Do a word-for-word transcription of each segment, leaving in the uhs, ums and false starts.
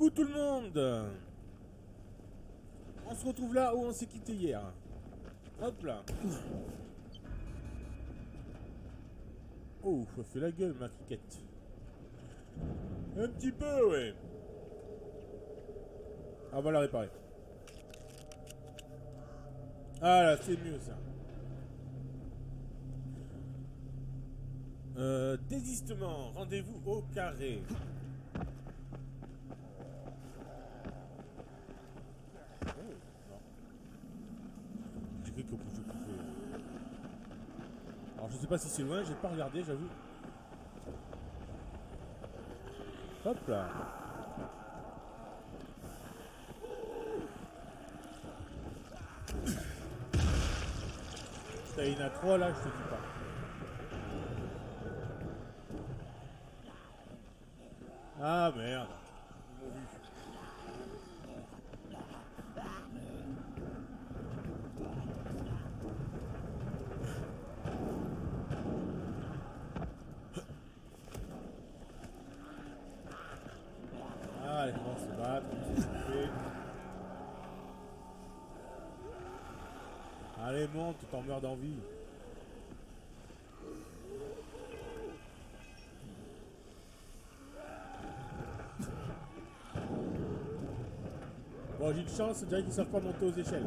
Coucou tout le monde. On se retrouve là où on s'est quitté hier. Hop là. Oh, ça fait la gueule ma criquette. Un petit peu, ouais. Ah, on va la réparer. Ah là, c'est mieux ça. Euh, désistement, rendez-vous au carré. Oh, non. J'ai cru que je pouvais. Alors je sais pas si c'est loin, j'ai pas regardé, j'avoue. Hop là. T'as une à trois là, je te dis pas. Ah merde. Allez, on se bat. Allez, monte, t'en meurs d'envie. Bon, j'ai une chance, déjà qu'ils ne savent pas monter aux échelles.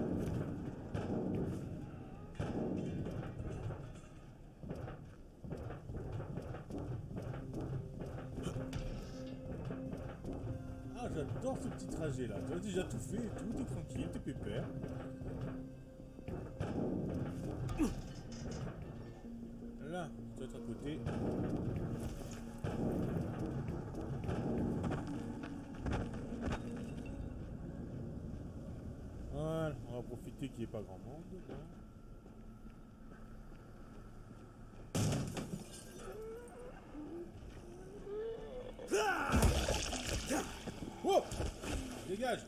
Ah, j'adore ce petit trajet là. Tu as déjà tout fait et tout, t'es tranquille, t'es pépère. Là, tu dois être à côté. Voilà, on va profiter qu'il n'y ait pas grand monde. Oh, dégage.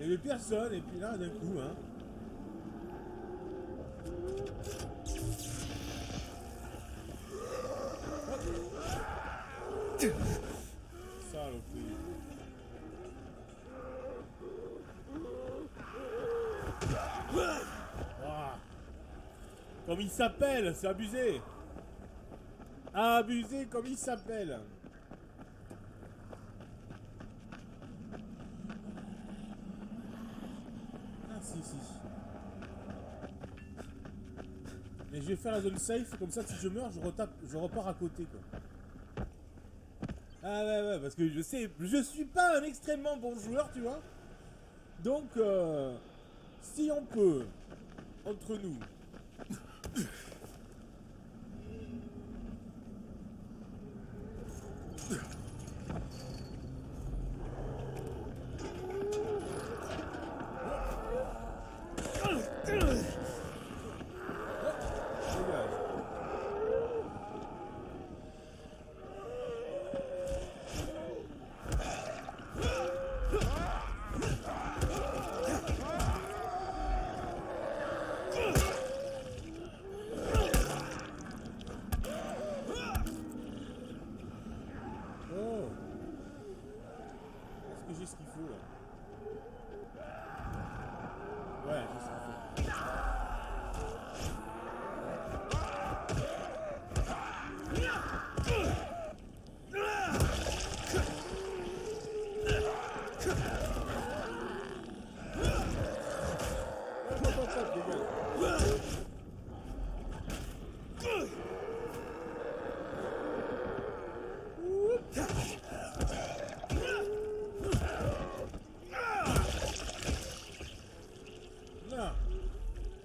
Il n'y avait personne et puis là d'un coup hein. Saloperie. Ah. Comme il s'appelle, c'est abusé. Abusé comme il s'appelle. Et je vais faire la zone safe, comme ça si je meurs je retape, je repars à côté quoi. Ah ouais ouais, parce que je sais, je suis pas un extrêmement bon joueur tu vois. Donc euh, si on peut, entre nous.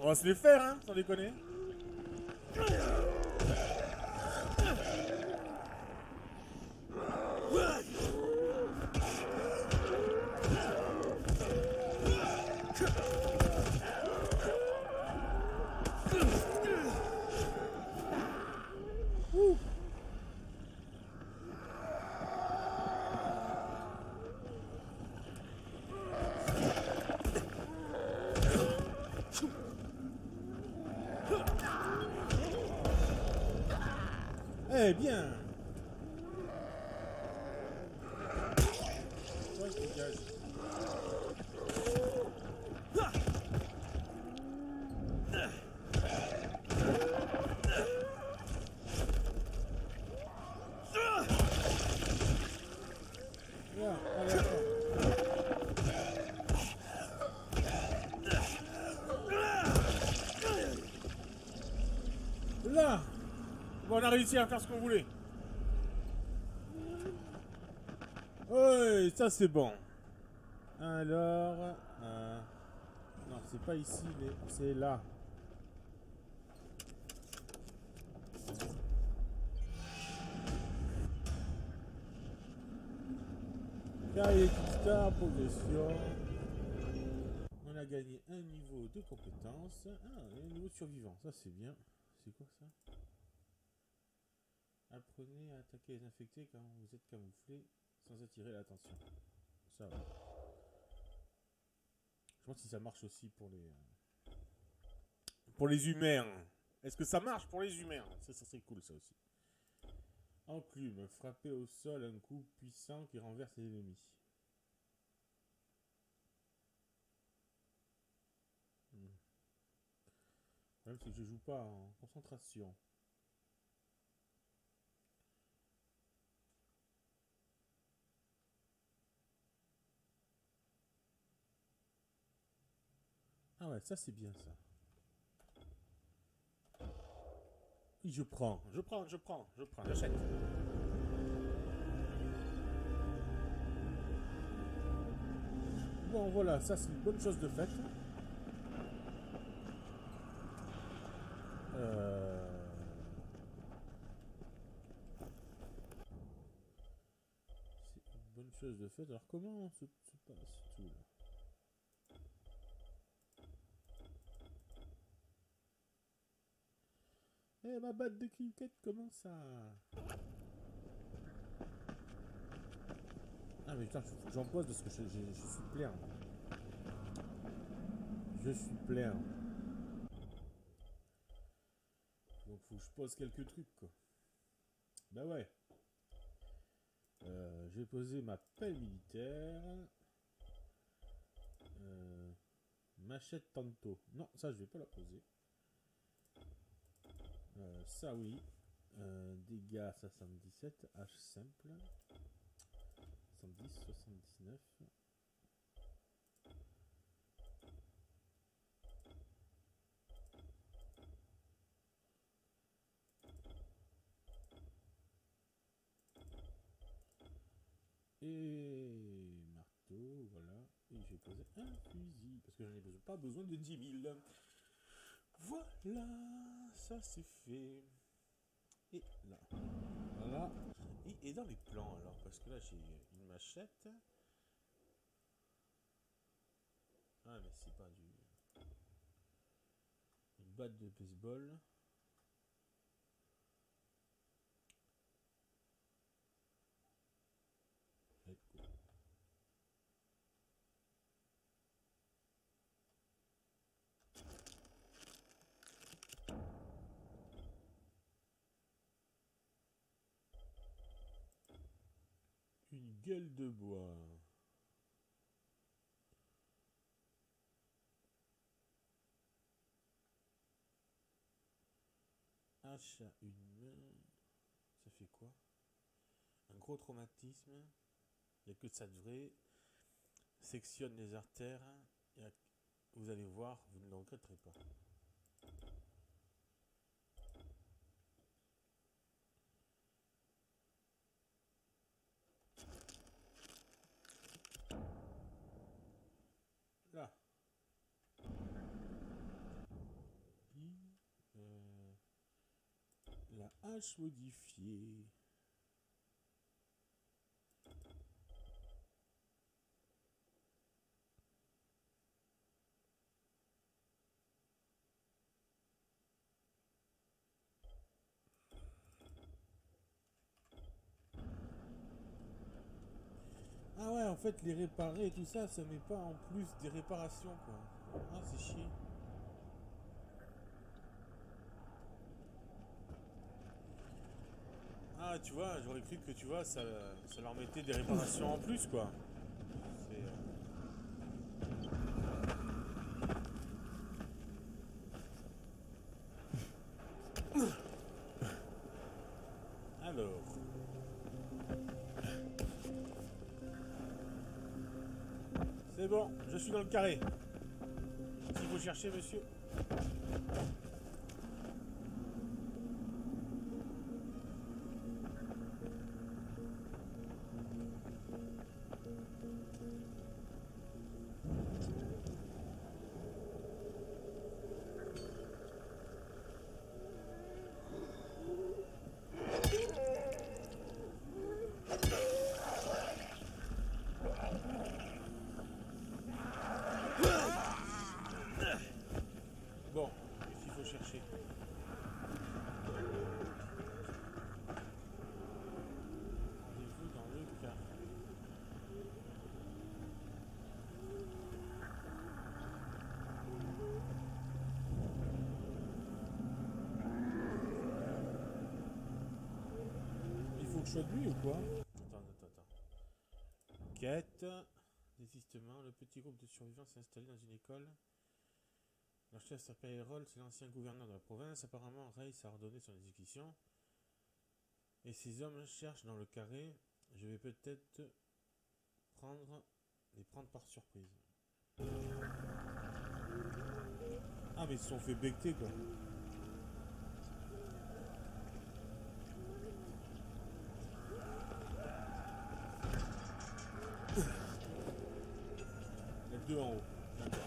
On va se les faire, hein, sans déconner. No! Très bien. On a réussi à faire ce qu'on voulait. Ouais, ça c'est bon. Alors... Euh, non, c'est pas ici, mais c'est là. Carrier Kickstar, progression. On a gagné un niveau de compétence. Ah, un niveau de survivant, ça c'est bien. C'est quoi ça ? Apprenez à attaquer les infectés quand vous êtes camouflé sans attirer l'attention. Ça va. Je pense que ça marche aussi pour les... Pour les humains. Est-ce que ça marche pour les humains? Ça, ça serait cool ça aussi. Enclume. Frapper au sol un coup puissant qui renverse les ennemis. Hmm. Le problème c'est que je joue pas en concentration. Ah ouais, ça c'est bien ça. Et je prends, je prends, je prends, je prends, j'achète. Bon voilà, ça c'est une bonne chose de faite. Euh... C'est une bonne chose de faite. Alors comment se passe tout là? Eh, ma batte de cricket commence à... Ah mais putain, j'en pose parce que je, je, je suis plein. Je suis plein. Donc faut que je pose quelques trucs quoi. Bah ouais. Euh, je vais poser ma pelle militaire. Euh, machette tantôt. Non, ça je vais pas la poser. Euh, ça oui, euh, dégâts soixante-dix-sept, H simple, soixante-dix, soixante-dix-neuf. Et marteau, voilà, et j'ai posé un fusil, parce que je n'ai pas besoin de dix mille. Voilà, ça c'est fait. Et là, voilà. Et, et dans les plans alors, parce que là j'ai une machette. Ah mais c'est pas du... Une batte de baseball. Gueule de bois. Hache à une main. Ça fait quoi? Un gros traumatisme. Il n'y a que de ça de vrai. Sectionne les artères. Et vous allez voir, vous ne le regretterez pas. Hache modifiée. Ah ouais, en fait les réparer et tout ça, ça met pas en plus des réparations quoi. Ah c'est chiant. Ah, tu vois, j'aurais cru que tu vois, ça, ça leur mettait des réparations en plus, quoi. C'est bon, je suis dans le carré. Si vous cherchez, monsieur. De lui ou quoi? Attends, attends, attends. Enquête. Désistement. Le petit groupe de survivants s'est installé dans une école. Leur chef s'appelle Erol, c'est l'ancien gouverneur de la province. Apparemment, Rice a ordonné son exécution. Et ces hommes cherchent dans le carré. Je vais peut-être prendre les prendre par surprise. Ah, mais ils se sont fait becter, quoi. Deux en haut. D'accord.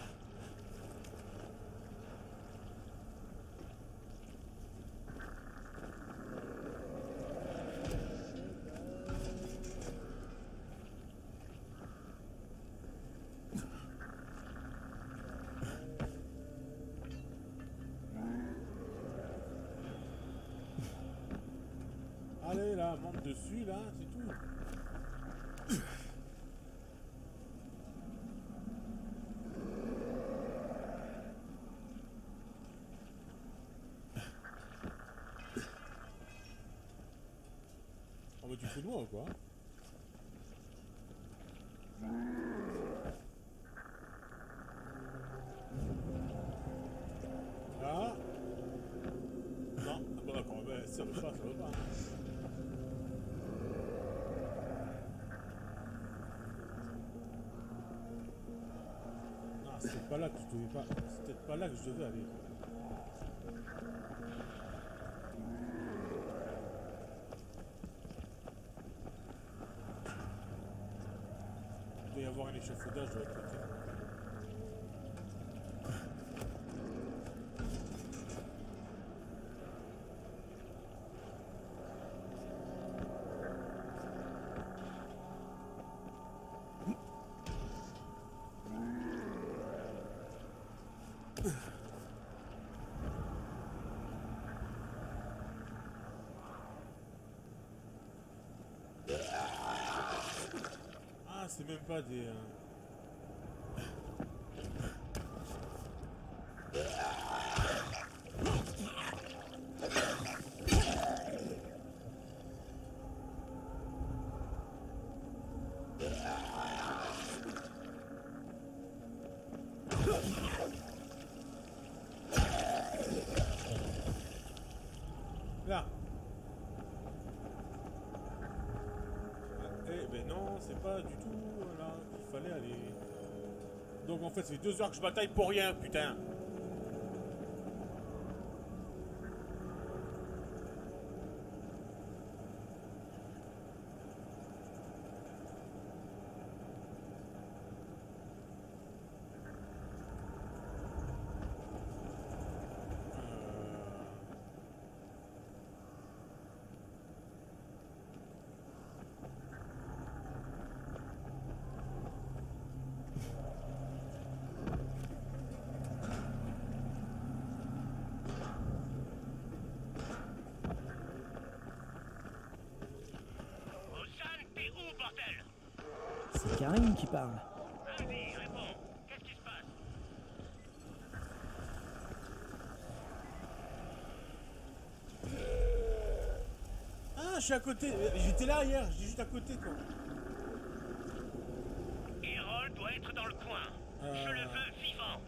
Allez là, monte dessus là, c'est tout. C'est loin ou quoi? Ah non, ah bon d'accord, mais ça ne veut pas, ça ne veut pas. Non, c'est peut-être pas là que je devais pas. C'est peut-être pas là que je devais aller. Il doit y avoir un échafaudage de l'autre côté. C'est même pas des... Euh... Là. Eh ben non, c'est pas du tout... Fallait aller. Donc en fait c'est deux heures que je bataille pour rien, putain. C'est Karim qui parle. Vas-y, réponds. Qu'est-ce qui se passe? Ah, je suis à côté. J'étais là hier, j'étais juste à côté, quoi. Erol doit être dans le coin. Euh... Je le veux vivant.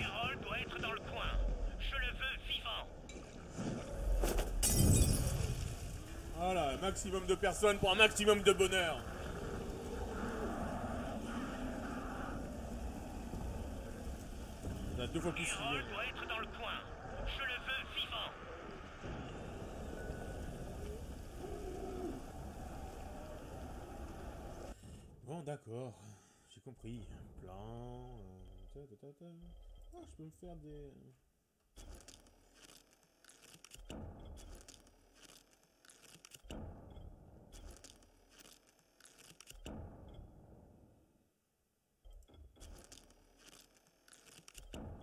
Erol doit être dans le coin. Je le veux vivant. Voilà, maximum de personnes pour un maximum de bonheur. On a deux fois plus. Erol doit être dans le coin. Je le veux vivant. Bon, d'accord, j'ai compris. Plan. Euh, ta, ta, ta, ta. Ah, je peux me faire des.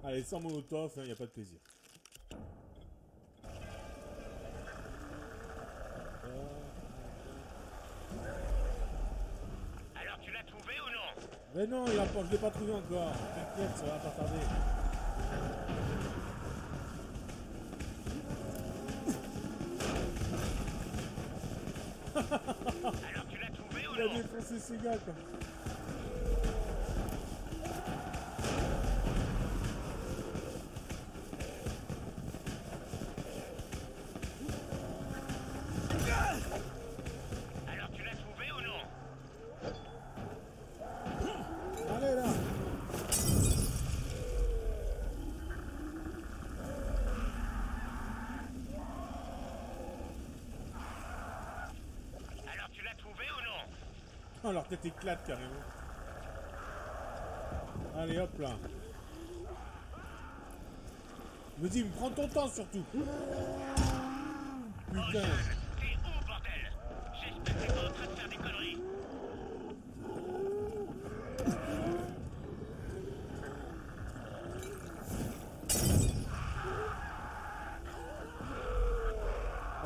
Allez, sans molotov, il n'y a pas de plaisir. Mais non, il a, je ne l'ai pas trouvé encore. T'inquiète, ça va pas tarder. Alors tu l'as trouvé ou non? Il a défoncé ces gars, quoi. Oh, leur tête éclate carrément. Allez hop là. Il me dit, me prends ton temps surtout. Putain. T'es où, bordel? J'espère que t'es pas en train de faire des conneries.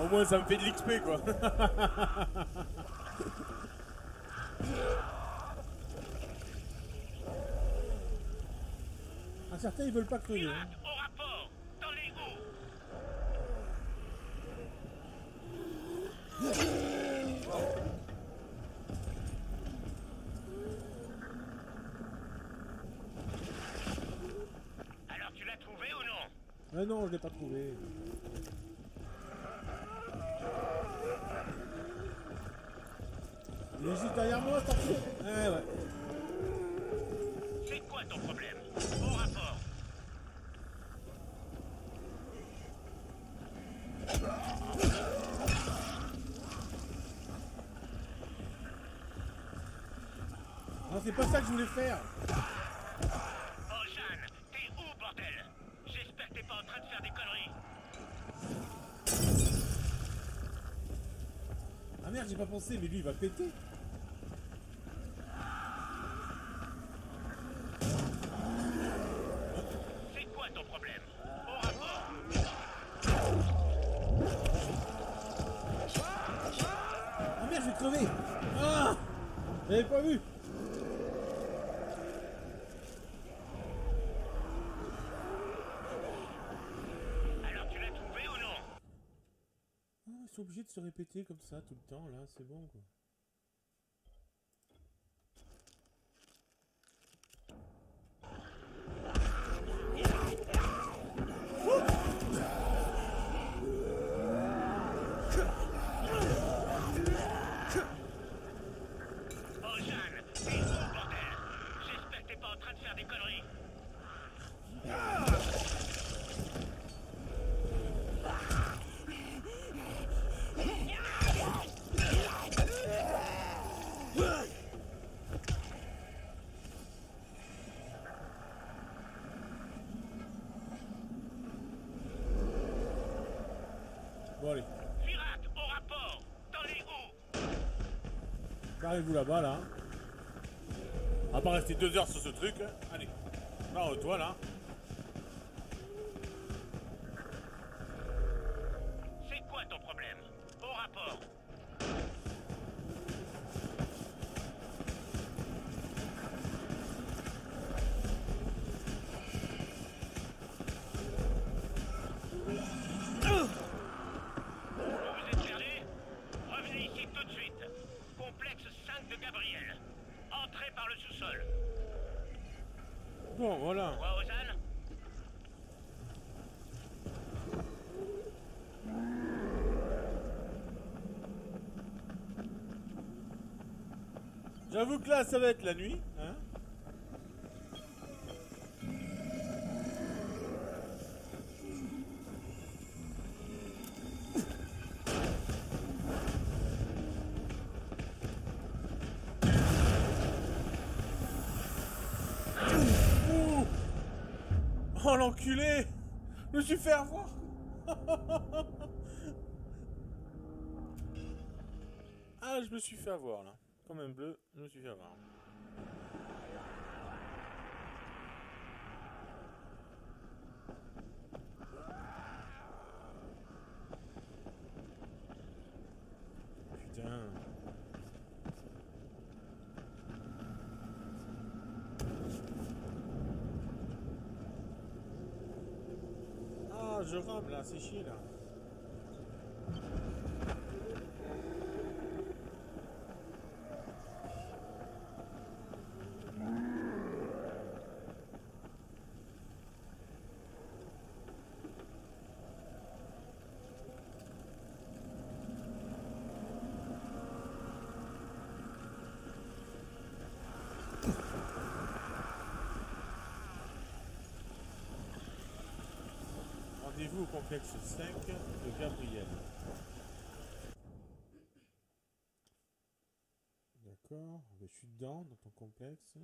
Au moins ça me fait de l'X P, quoi. Certains ils veulent pas crever. Hein. Au rapport, dans les hauts. Alors tu l'as trouvé ou non? Mais non, je l'ai pas trouvé. Il est juste derrière moi, t'as trouvé? Ouais ouais. C'est quoi ton problème? Au rapport. C'est pas ça que je voulais faire. Oh Jeanne, t'es où, bordel? J'espère que t'es pas en train de faire des conneries. Ah merde, j'ai pas pensé, mais lui il va péter. C'est quoi ton problème? Au rapport. Ah merde, je vais crever. Ah, j'avais pas vu. Obligé de se répéter comme ça tout le temps là, c'est bon quoi. Pirate au rapport, dans les hauts. Carrez-vous là-bas, là. On va pas rester deux heures sur ce truc. Hein. Allez, barre-toi, là. C'est quoi ton problème? Au rapport. J'avoue que là, ça va être la nuit. Hein, oh l'enculé, je me suis fait avoir. Ah, je me suis fait avoir là. Quand même bleu, je me suis fait avoir. Putain. Ah, je rampe là, c'est chier là. Rendez-vous au complexe cinq de Gabriel. D'accord, je suis dedans dans ton complexe.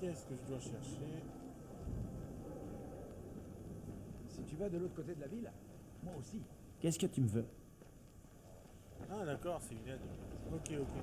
Qu'est-ce que je dois chercher? Si tu vas de l'autre côté de la ville, moi aussi. Qu'est-ce que tu me veux? Ah d'accord, c'est une aide. Ok, ok.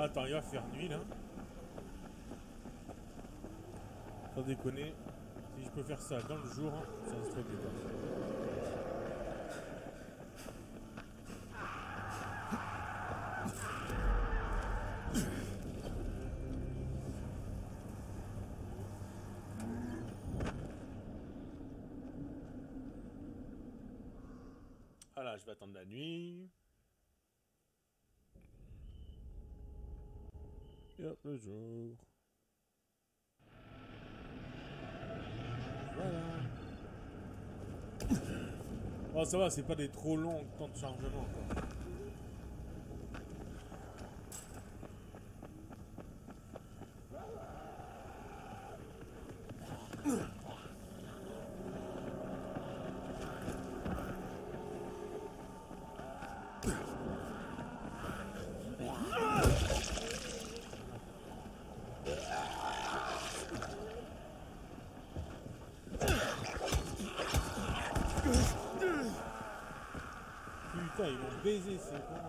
Attends, il va faire nuit là. Sans déconner, si je peux faire ça dans le jour, ça se fait bien. Voilà, je vais attendre la nuit. Et hop, le jour. Voilà. Oh, ça va, c'est pas des trop longs temps de chargement, quoi. Putain, ils vont baiser, c'est bon.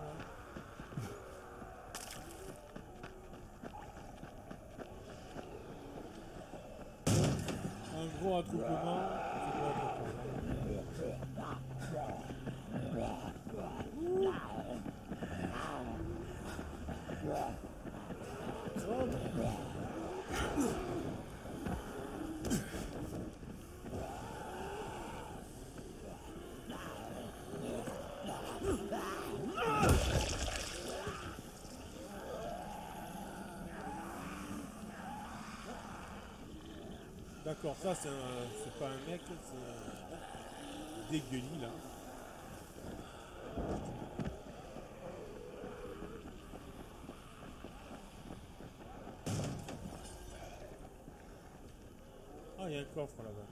Hein. Un gros attroupement. D'accord, ça c'est pas un mec, c'est des gueulis là. Ah, il y a un coffre là-bas.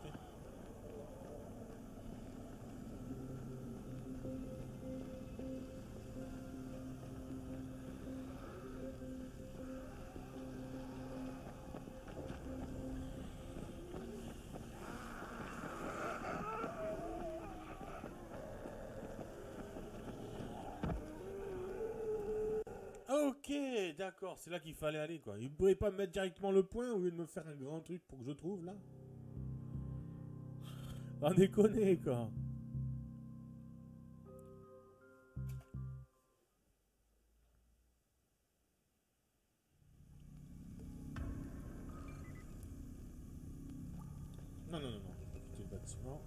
d'accord, c'est là qu'il fallait aller, quoi. Il ne pouvait pas me mettre directement le point au lieu de me faire un grand truc pour que je trouve, là. On déconne, quoi. Non, non, non, non, je vais quitter le bâtiment.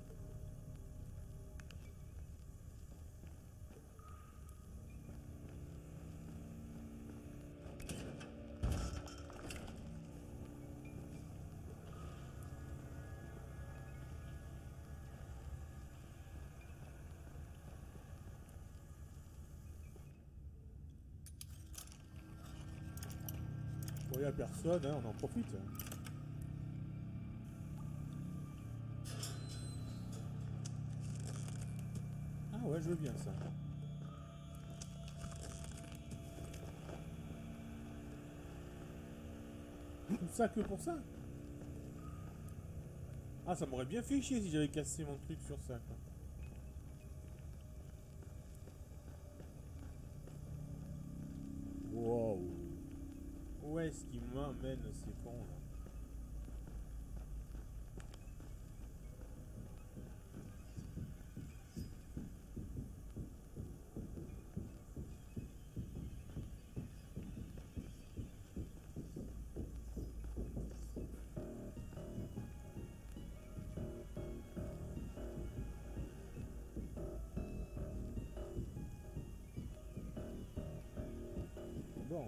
Bon, il n'y a personne, hein, on en profite. Ah ouais, je veux bien ça. Tout ça que pour ça? Ah, ça m'aurait bien fait chier si j'avais cassé mon truc sur ça, quoi. Wow. Où est-ce qu'il m'emmène ces cons là? Bon.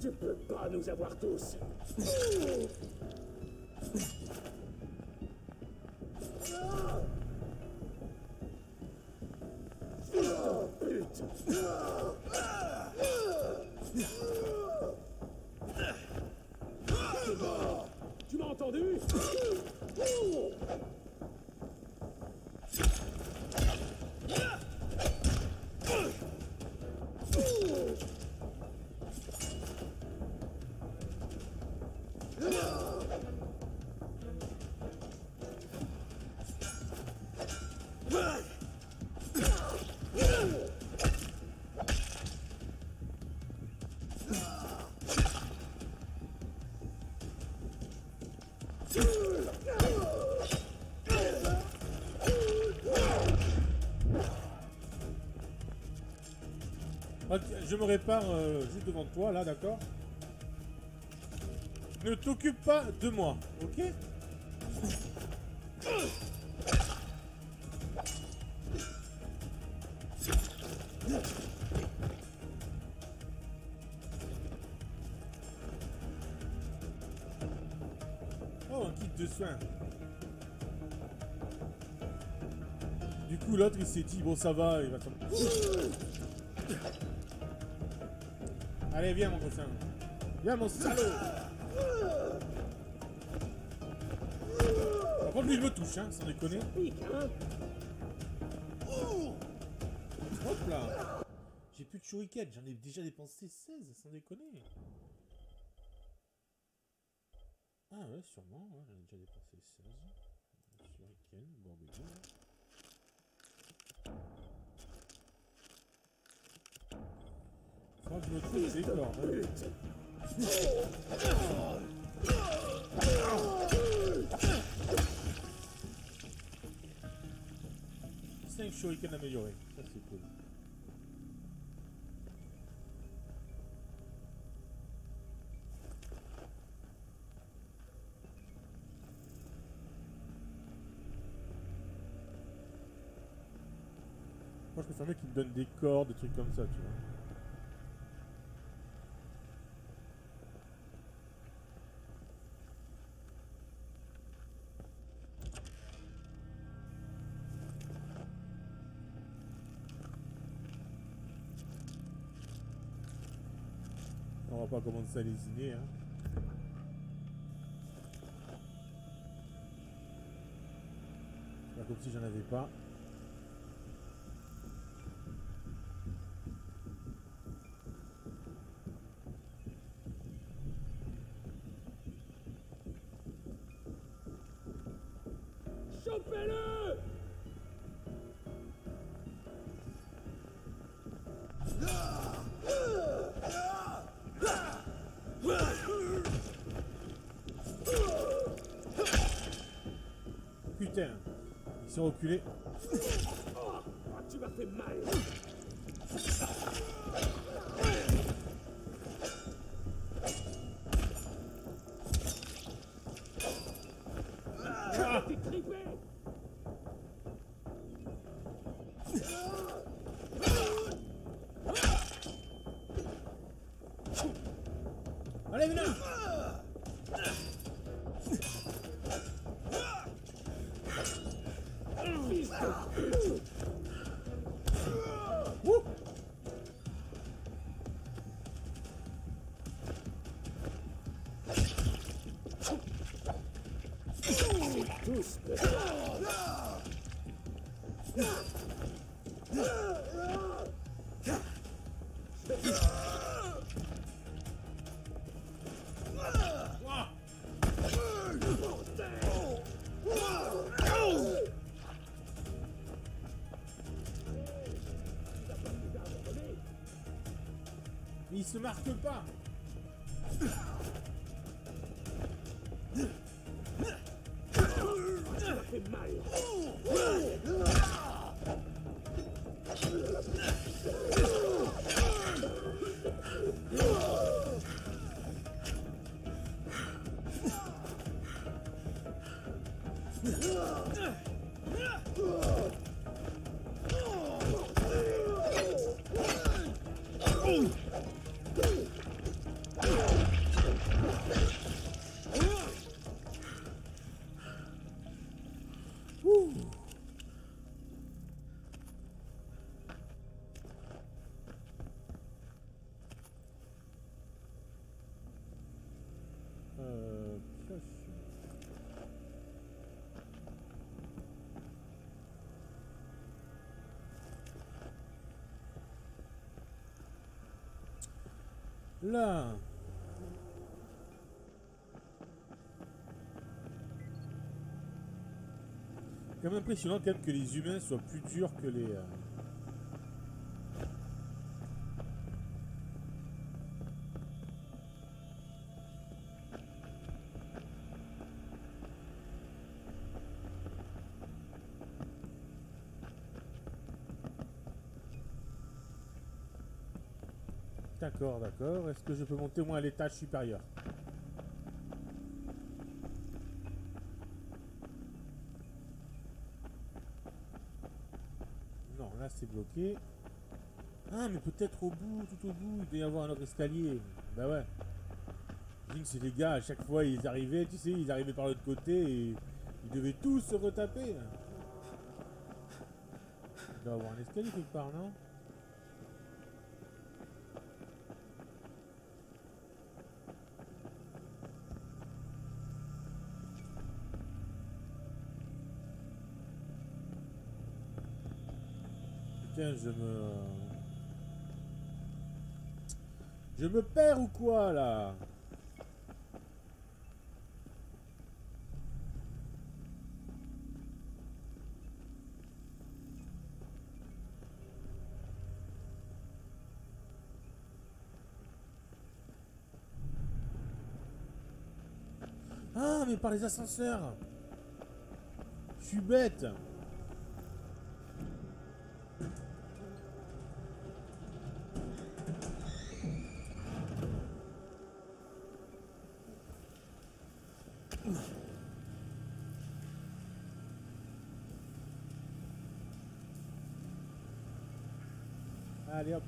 Je peux pas nous avoir tous. Tu m'as entendu? Je me répare euh, juste devant toi, là, d'accord? Ne t'occupe pas de moi, ok? Oh, un kit de soins. Du coup, l'autre, il s'est dit, bon, ça va, il va s'en... Allez, viens mon cochon. Viens mon salaud. Par contre, lui il me touche, hein, sans déconner. Hop là. J'ai plus de shuriken, j'en ai déjà dépensé seize, sans déconner. Ah ouais, sûrement, ouais, j'en ai déjà dépensé seize. Shuriken, bon bébé. Je crois que je me trouve des corps. cinq shurikens améliorés. Ça c'est cool. Moi je préfère un mec qui me donne des corps, des trucs comme ça, tu vois. On va pas commencer à lésiner, hein. Là, comme si j'en avais pas. Chopez-le! putain, ils sont reculés. Oh, tu m'as fait mal. Il se marque pas. Là. Quand même impressionnant quand même que les humains soient plus durs que les... Euh... D'accord, d'accord. Est-ce que je peux monter au moins à l'étage supérieur? Non, là c'est bloqué. Ah, mais peut-être au bout, tout au bout, il doit y avoir un autre escalier. Bah ouais. C'est les gars, à chaque fois ils arrivaient, tu sais, ils arrivaient par l'autre côté et ils devaient tous se retaper. Il doit y avoir un escalier quelque part, non? Je me... Je me perds ou quoi, là? Ah, mais par les ascenseurs! Je suis bête! Allez hop.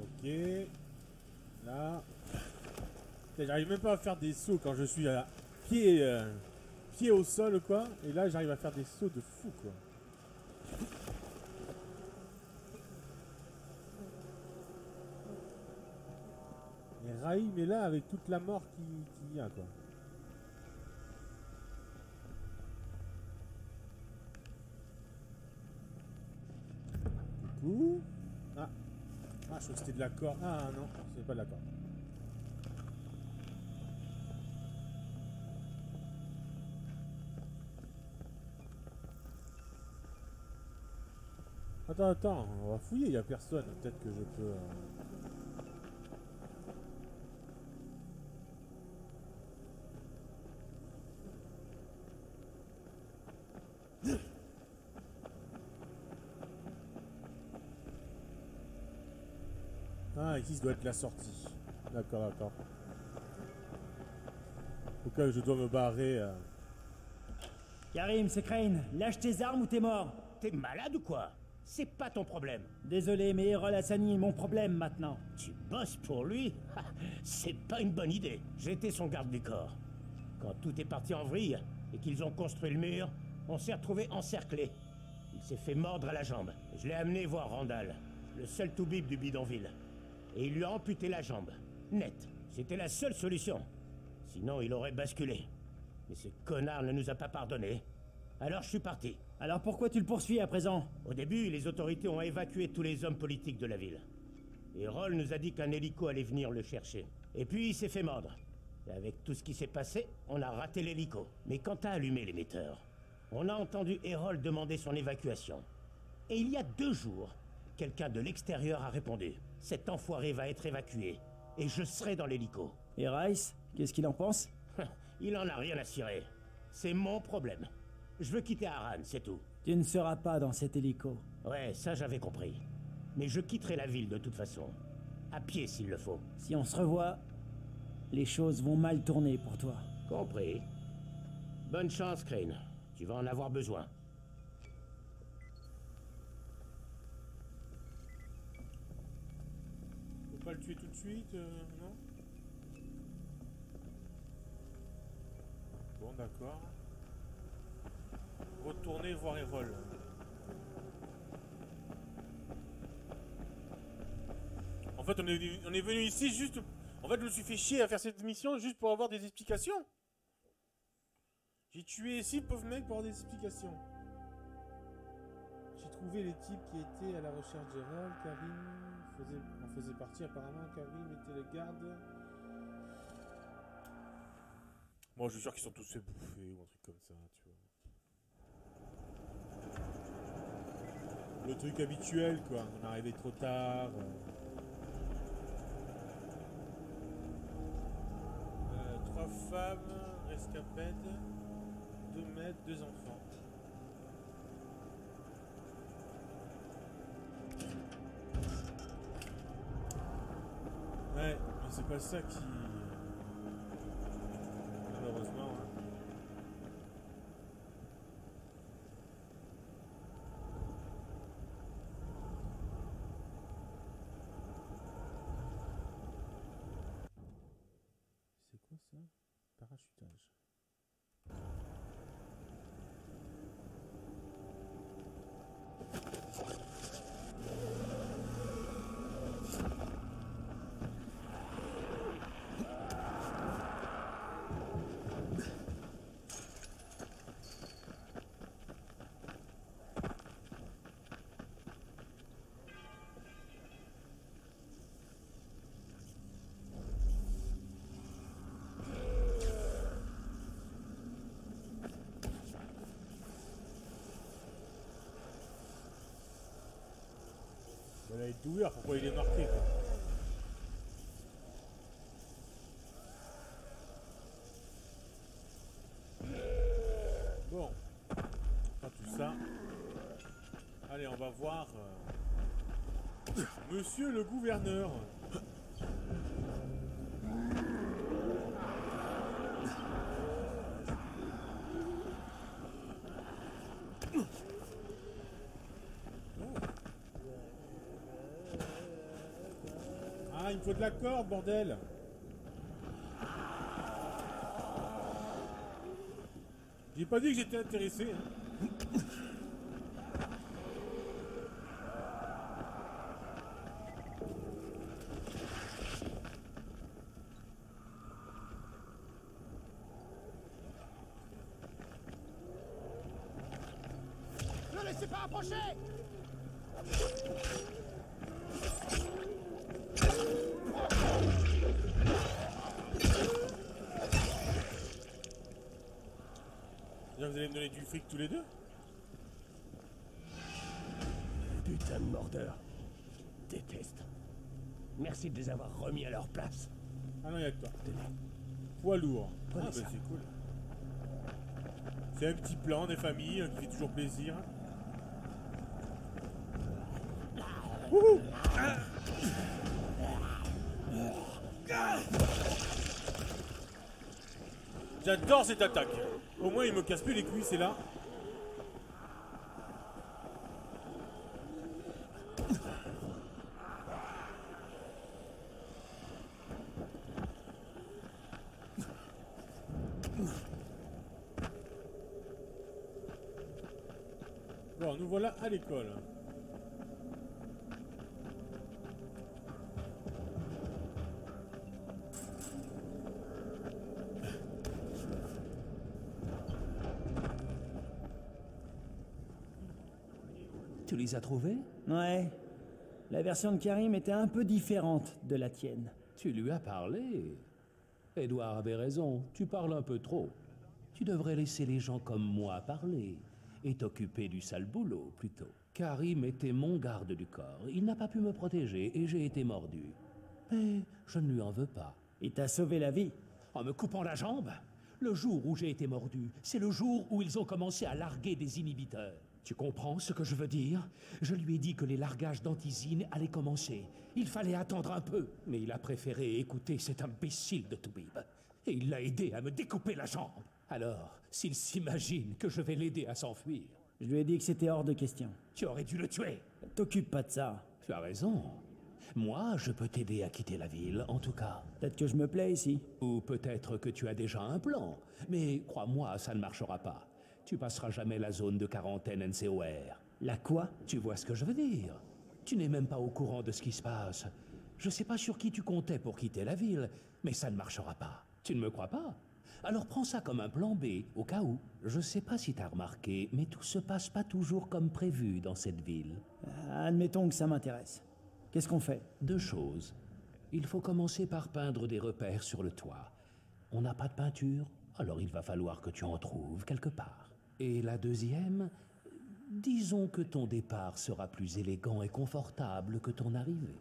Ok. Là. J'arrive même pas à faire des sauts quand je suis là. Pied, euh, pied au sol quoi, et là j'arrive à faire des sauts de fou quoi. Et Rahim est là avec toute la mort qu'il y a quoi. Du coup, ah, ah Je crois que c'était de la corde. Ah non, c'est pas de la corde. Attends, attends, on va fouiller, il n'y a personne. Peut-être que je peux... Ah, ici, ça doit être la sortie. D'accord, d'accord. Au cas où je dois me barrer... Euh... Karim, c'est Crane. Lâche tes armes ou t'es mort. T'es malade ou quoi? C'est pas ton problème. Désolé, mais Erol Hassani est mon problème maintenant. Tu bosses pour lui? C'est pas une bonne idée. J'étais son garde du corps. Quand tout est parti en vrille et qu'ils ont construit le mur, on s'est retrouvés encerclés. Il s'est fait mordre à la jambe. Je l'ai amené voir Randall, le seul toubib du bidonville. Et il lui a amputé la jambe. Net. C'était la seule solution. Sinon, il aurait basculé. Mais ce connard ne nous a pas pardonné. Alors je suis parti. Alors pourquoi tu le poursuis à présent? Au début, les autorités ont évacué tous les hommes politiques de la ville. Et Erol nous a dit qu'un hélico allait venir le chercher. Et puis il s'est fait mordre. Et avec tout ce qui s'est passé, on a raté l'hélico. Mais quand t'as allumé l'émetteur, on a entendu Erol demander son évacuation. Et il y a deux jours, quelqu'un de l'extérieur a répondu. Cet enfoiré va être évacué. Et je serai dans l'hélico. Et Rice, qu'est-ce qu'il en pense? Il en a rien à cirer. C'est mon problème. Je veux quitter Harran, c'est tout. Tu ne seras pas dans cet hélico. Ouais, ça j'avais compris. Mais je quitterai la ville de toute façon. À pied s'il le faut. Si on se revoit, les choses vont mal tourner pour toi. Compris. Bonne chance, Crane. Tu vas en avoir besoin. On peut pas le tuer tout de suite, euh, non? Bon, d'accord. Retourner voir Erol. En fait, on est, on est venu ici juste... En fait, je me suis fait chier à faire cette mission juste pour avoir des explications. J'ai tué six pauvres mecs pour avoir des explications. J'ai trouvé les types qui étaient à la recherche d'Erol. Karim faisait, en faisait partie apparemment. Karim était le garde. Moi, je suis sûr qu'ils sont tous fait bouffer ou un truc comme ça, tu vois. Le truc habituel quoi, on est arrivé trop tard. Euh, trois femmes, rescapées, deux maîtres, deux enfants. Ouais, mais c'est pas ça qui... Malheureusement. Hein. Parachutage. Voilà les doueurs, pourquoi il est marqué quoi. Bon, pas tout ça. Allez, on va voir euh, Monsieur le gouverneur. Il me faut de la corde, bordel. J'ai pas dit que j'étais intéressé. Hein. Ne laissez pas approcher. Vous allez me donner du fric tous les deux? Putain de mordeur. Déteste. Merci de les avoir remis à leur place. Ah non, y'a que toi. Poids lourd. Prenez ah ça. Bah c'est cool. C'est un petit plan des familles qui fait toujours plaisir. Wouhou ah. Ah. J'adore cette attaque. Au moins il me casse plus les couilles, c'est là. Bon, nous voilà à l'école. Tu les as trouvés? Ouais. La version de Karim était un peu différente de la tienne. Tu lui as parlé. Édouard avait raison, tu parles un peu trop. Tu devrais laisser les gens comme moi parler et t'occuper du sale boulot plutôt. Karim était mon garde du corps. Il n'a pas pu me protéger et j'ai été mordu. Mais je ne lui en veux pas. Il t'a sauvé la vie? En me coupant la jambe? Le jour où j'ai été mordu, c'est le jour où ils ont commencé à larguer des inhibiteurs. Tu comprends ce que je veux dire? Je lui ai dit que les largages d'antisine allaient commencer. Il fallait attendre un peu. Mais il a préféré écouter cet imbécile de Toubib. Et il l'a aidé à me découper la jambe. Alors, s'il s'imagine que je vais l'aider à s'enfuir... Je lui ai dit que c'était hors de question. Tu aurais dû le tuer. T'occupe pas de ça. Tu as raison. Moi, je peux t'aider à quitter la ville, en tout cas. Peut-être que je me plais ici. Ou peut-être que tu as déjà un plan. Mais crois-moi, ça ne marchera pas. Tu passeras jamais la zone de quarantaine N C O R. La quoi? Tu vois ce que je veux dire. Tu n'es même pas au courant de ce qui se passe. Je sais pas sur qui tu comptais pour quitter la ville, mais ça ne marchera pas. Tu ne me crois pas? Alors prends ça comme un plan B, au cas où. Je sais pas si t'as remarqué, mais tout se passe pas toujours comme prévu dans cette ville. Euh, admettons que ça m'intéresse. Qu'est-ce qu'on fait? Deux choses. Il faut commencer par peindre des repères sur le toit. On n'a pas de peinture, alors il va falloir que tu en trouves quelque part. Et la deuxième, disons que ton départ sera plus élégant et confortable que ton arrivée.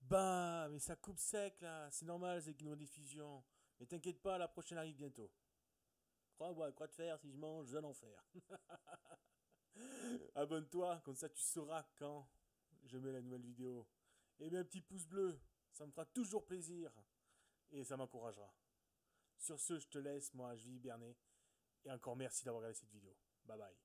Bah, mais ça coupe sec là, c'est normal, c'est une diffusion. Mais t'inquiète pas, la prochaine arrive bientôt. Crois-moi, crois de fer, si je mange, je vais en faire. Abonne-toi, comme ça tu sauras quand je mets la nouvelle vidéo. Et mets un petit pouce bleu, ça me fera toujours plaisir. Et ça m'encouragera. Sur ce, je te laisse, moi je vais hiberner. Et encore merci d'avoir regardé cette vidéo. Bye bye.